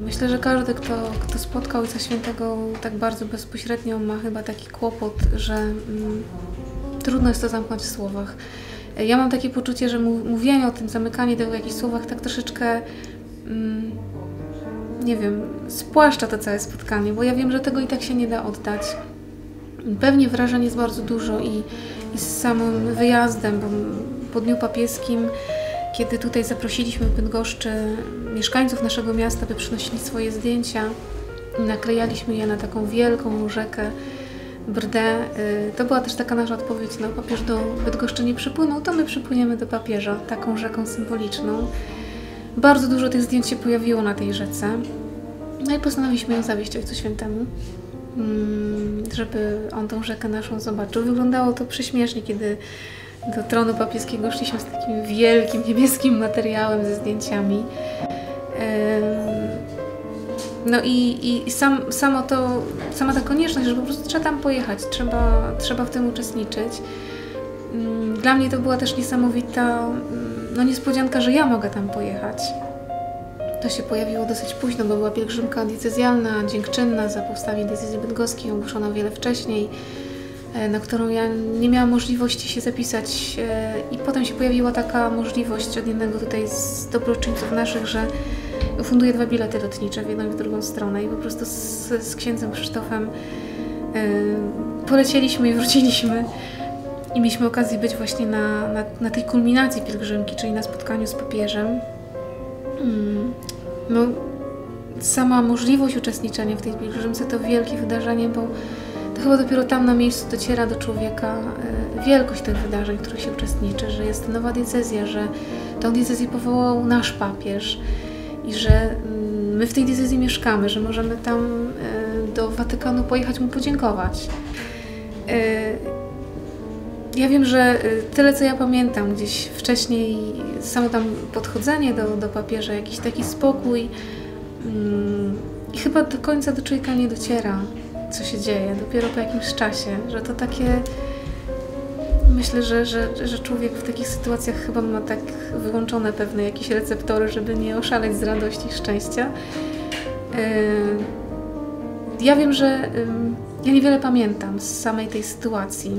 Myślę, że każdy, kto spotkał Ojca Świętego tak bardzo bezpośrednio, ma chyba taki kłopot, że trudno jest to zamknąć w słowach. Ja mam takie poczucie, że mówienie o tym, zamykanie tego w jakichś słowach tak troszeczkę, nie wiem, spłaszcza to całe spotkanie, bo ja wiem, że tego i tak się nie da oddać. Pewnie wrażeń jest bardzo dużo i z samym wyjazdem, bo po Dniu Papieskim, kiedy tutaj zaprosiliśmy w Bydgoszczy mieszkańców naszego miasta, by przynosili swoje zdjęcia, naklejaliśmy je na taką wielką rzekę Brdę. To była też taka nasza odpowiedź, no papież do Bydgoszczy nie przypłynął, to my przypłyniemy do papieża, taką rzeką symboliczną. Bardzo dużo tych zdjęć się pojawiło na tej rzece. No i postanowiliśmy ją zawieźć Ojcu Świętemu, żeby on tą rzekę naszą zobaczył. Wyglądało to prześmiesznie, kiedy do tronu papieskiego szliśmy z takim wielkim niebieskim materiałem ze zdjęciami. No i sama ta konieczność, że po prostu trzeba tam pojechać, trzeba w tym uczestniczyć. Dla mnie to była też niesamowita niespodzianka, że ja mogę tam pojechać. To się pojawiło dosyć późno, bo była pielgrzymka diecezjalna, dziękczynna za powstanie diecezji bydgoskiej, ogłoszona wiele wcześniej, na którą ja nie miałam możliwości się zapisać, i potem się pojawiła taka możliwość od jednego tutaj z dobroczyńców naszych, że funduje 2 bilety lotnicze w jedną i w drugą stronę, i po prostu z księdzem Krzysztofem polecieliśmy i wróciliśmy, i mieliśmy okazję być właśnie na tej kulminacji pielgrzymki, czyli na spotkaniu z papieżem. No, sama możliwość uczestniczenia w tej pielgrzymce to wielkie wydarzenie, bo to chyba dopiero tam na miejscu dociera do człowieka wielkość tych wydarzeń, w których się uczestniczy, że jest nowa diecezja, że tą diecezję powołał nasz papież i że my w tej diecezji mieszkamy, że możemy tam do Watykanu pojechać mu podziękować. Ja wiem, że tyle, co ja pamiętam gdzieś wcześniej, samo tam podchodzenie do papieża, jakiś taki spokój, i chyba do końca do człowieka nie dociera, co się dzieje, dopiero po jakimś czasie, że to takie... Myślę, że człowiek w takich sytuacjach chyba ma tak wyłączone pewne jakieś receptory, żeby nie oszaleć z radości i szczęścia. Ja wiem, że ja niewiele pamiętam z samej tej sytuacji.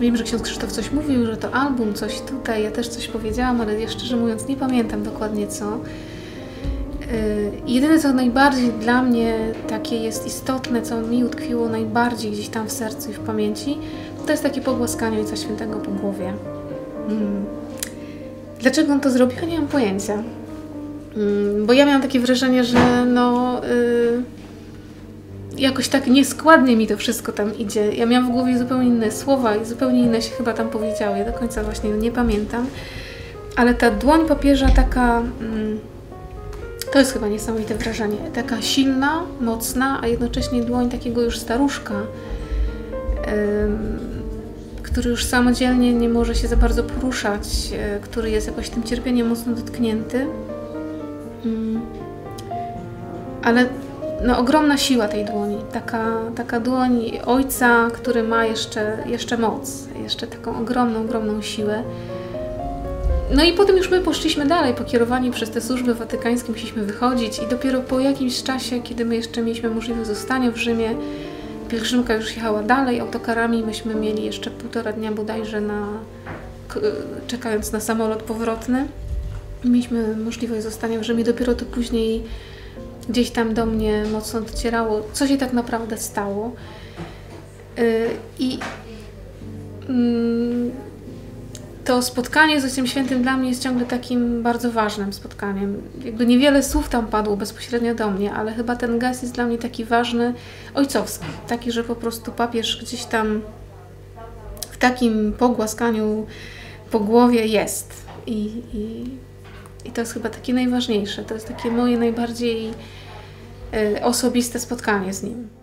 Wiem, że ksiądz Krzysztof coś mówił, że to album, coś tutaj, ja też coś powiedziałam, ale ja szczerze mówiąc nie pamiętam dokładnie co. Jedyne, co najbardziej dla mnie takie jest istotne, co mi utkwiło najbardziej gdzieś tam w sercu i w pamięci, to jest takie pogłaskanie Ojca Świętego po głowie. Dlaczego on to zrobił? Ja nie mam pojęcia. Bo ja miałam takie wrażenie, że jakoś tak nieskładnie mi to wszystko tam idzie. Ja miałam w głowie zupełnie inne słowa i zupełnie inne się chyba tam powiedziały. Ja do końca właśnie nie pamiętam. Ale ta dłoń papieża taka... To jest chyba niesamowite wrażenie. Taka silna, mocna, a jednocześnie dłoń takiego już staruszka, który już samodzielnie nie może się za bardzo poruszać, który jest jakoś tym cierpieniem mocno dotknięty. Ale no, ogromna siła tej dłoni. Taka dłoń ojca, który ma jeszcze moc, jeszcze taką ogromną siłę. No i potem już my poszliśmy dalej, pokierowani przez te służby watykańskie, musieliśmy wychodzić, i dopiero po jakimś czasie, kiedy my jeszcze mieliśmy możliwość zostania w Rzymie, pielgrzymka już jechała dalej autokarami, myśmy mieli jeszcze 1,5 dnia bodajże, czekając na samolot powrotny. Mieliśmy możliwość zostania w Rzymie, dopiero to później gdzieś tam do mnie mocno docierało, co się tak naprawdę stało. To spotkanie z Ojcem Świętym dla mnie jest ciągle takim bardzo ważnym spotkaniem. Jakby niewiele słów tam padło bezpośrednio do mnie, ale chyba ten gest jest dla mnie taki ważny, ojcowski. Taki, że po prostu papież gdzieś tam w takim pogłaskaniu po głowie jest. I to jest chyba takie najważniejsze. To jest takie moje najbardziej osobiste spotkanie z nim.